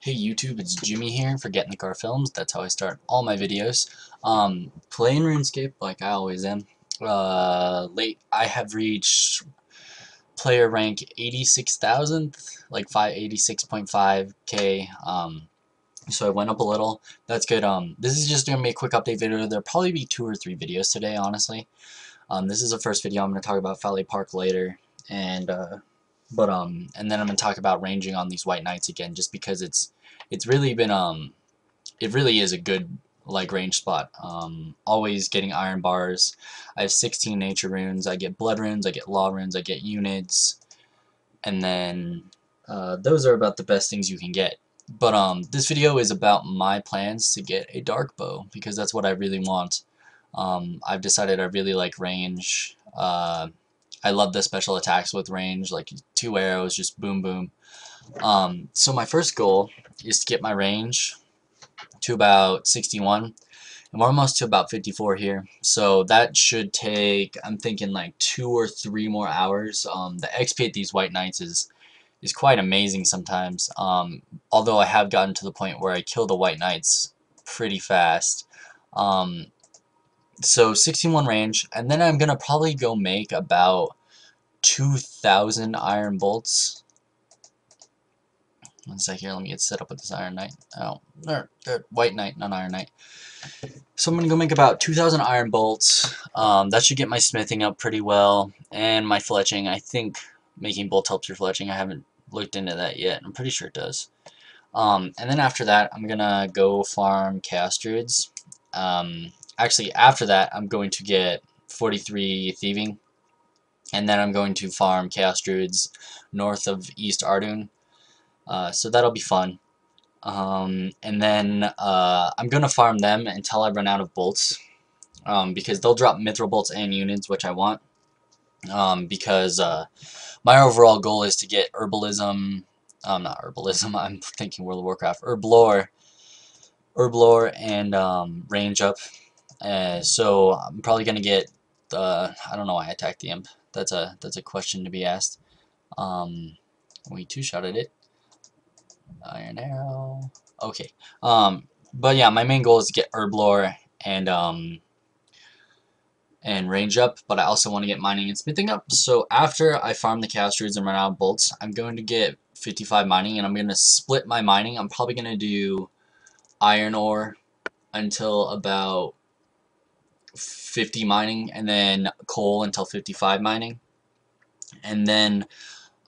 Hey YouTube, it's Jimmy here for Get in the Car Films. That's how I start all my videos. Playing RuneScape like I always am. I have reached player rank 86,000th, like 86.5k. So I went up a little. That's good. This is just gonna be a quick update video. There'll probably be 2 or 3 videos today, honestly. This is the first video. I'm gonna talk about Valley Park later, and and then I'm gonna talk about ranging on these White Knights again, just because it's really been it really is a good range spot. Always getting iron bars. I have 16 nature runes. I get blood runes. I get law runes. I get units, and then those are about the best things you can get. But this video is about my plans to get a dark bow because that's what I really want. I've decided I really like range. I love the special attacks with range, like 2 arrows, just boom boom. So my first goal is to get my range to about 61, and we're almost to about 54 here, so that should take, I'm thinking, like 2 or 3 more hours. The XP at these White Knights is quite amazing sometimes, although I have gotten to the point where I kill the White Knights pretty fast. So 61 range, and then I'm gonna probably go make about 2,000 iron bolts. One sec here, let me get set up with this iron knight. Oh, white knight, not iron knight. So I'm gonna go make about 2,000 iron bolts. That should get my smithing up pretty well, and my fletching. I think making bolts helps your fletching. I haven't looked into that yet. I'm pretty sure it does. And then after that, I'm gonna go farm Chaos Druids. Actually, after that, I'm going to get 43 thieving, and then I'm going to farm Chaos Druids north of East Ardun. So that'll be fun. And then I'm going to farm them until I run out of bolts, because they'll drop mithril bolts and units, which I want, because my overall goal is to get herbalism, not herbalism, I'm thinking World of Warcraft, herblore and range up. So I'm probably gonna get I don't know why I attacked the imp. That's a question to be asked. We 2-shotted it. Iron arrow. Okay. But yeah, my main goal is to get herblore and range up, but I also want to get mining and smithing up. So after I farm the Chaos Druids and run out of bolts, I'm going to get 55 mining, and I'm gonna split my mining. I'm probably gonna do iron ore until about 50 mining, and then coal until 55 mining, and then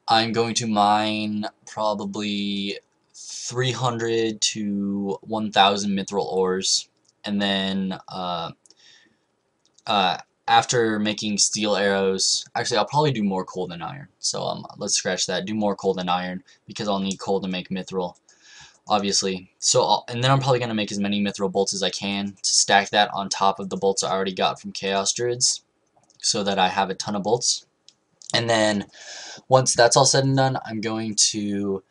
I'm going to mine probably 300 to 1,000 mithril ores, and then after making steel arrows, actually I'll probably do more coal than iron, so let's scratch that, do more coal than iron, because I'll need coal to make mithril, obviously. So and then I'm probably gonna make as many mithril bolts as I can to stack that on top of the bolts I already got from Chaos Druids, so that I have a ton of bolts. And then once that's all said and done, I'm going to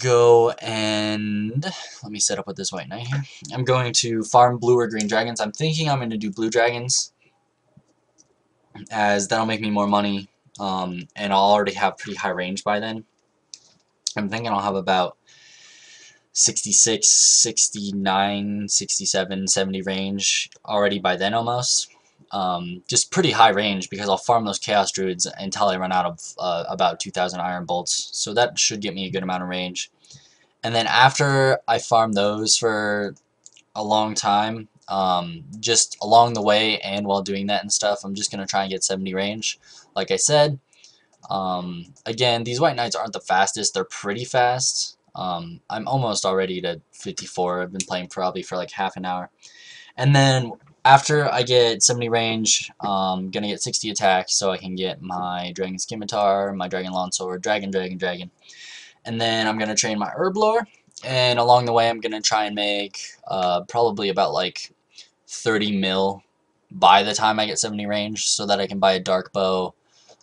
go and let me set up with this White Knight here. I'm going to farm blue or green dragons. I'm thinking I'm gonna do blue dragons, as that'll make me more money, and I'll already have pretty high range by then. I'm thinking I'll have about 66, 69, 67, 70 range already by then almost. Just pretty high range because I'll farm those Chaos Druids until I run out of about 2,000 iron bolts. So that should get me a good amount of range. And then after I farm those for a long time, just along the way and while doing that and stuff, I'm just going to try and get 70 range, like I said. Again, these White Knights aren't the fastest. They're pretty fast. I'm almost already to 54. I've been playing probably for like half an hour. And then after I get 70 range, I'm going to get 60 attack so I can get my Dragon Scimitar, my Dragon Lawnsword, Dragon. And then I'm going to train my herblore. And along the way I'm going to try and make probably about like 30 mil by the time I get 70 range so that I can buy a dark bow,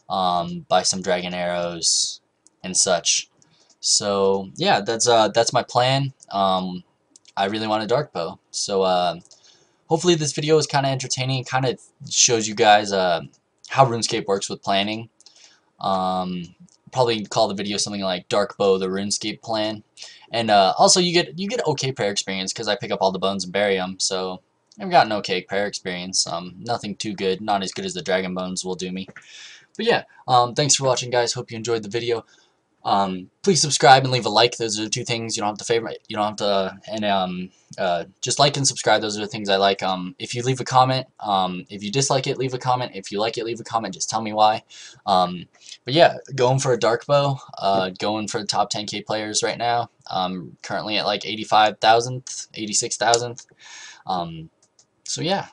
buy some dragon arrows and such. So yeah, that's my plan. I really want a dark bow, so hopefully this video is kind of entertaining, kind of shows you guys how RuneScape works with planning. probably call the video something like Dark Bow, the RuneScape plan. And also you get okay prayer experience because I pick up all the bones and bury them, so I've got an okay prayer experience. Nothing too good, not as good as the dragon bones will do me. But yeah, thanks for watching, guys. Hope you enjoyed the video. Please subscribe and leave a like. Those are the two things. You don't have to favorite. You don't have to, and just like and subscribe. Those are the things I like. If you leave a comment, if you dislike it, leave a comment. If you like it, leave a comment. Just tell me why. But yeah, going for a Dark Bow. Going for the top 10K players right now. Currently at like 85,000th, 86,000th. So yeah,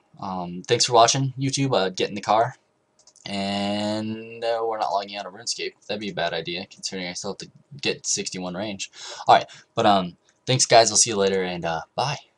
thanks for watching, YouTube. Get in the car. And we're not logging out of RuneScape. That'd be a bad idea, considering I still have to get 61 range. Alright, but thanks, guys. I'll see you later, and bye.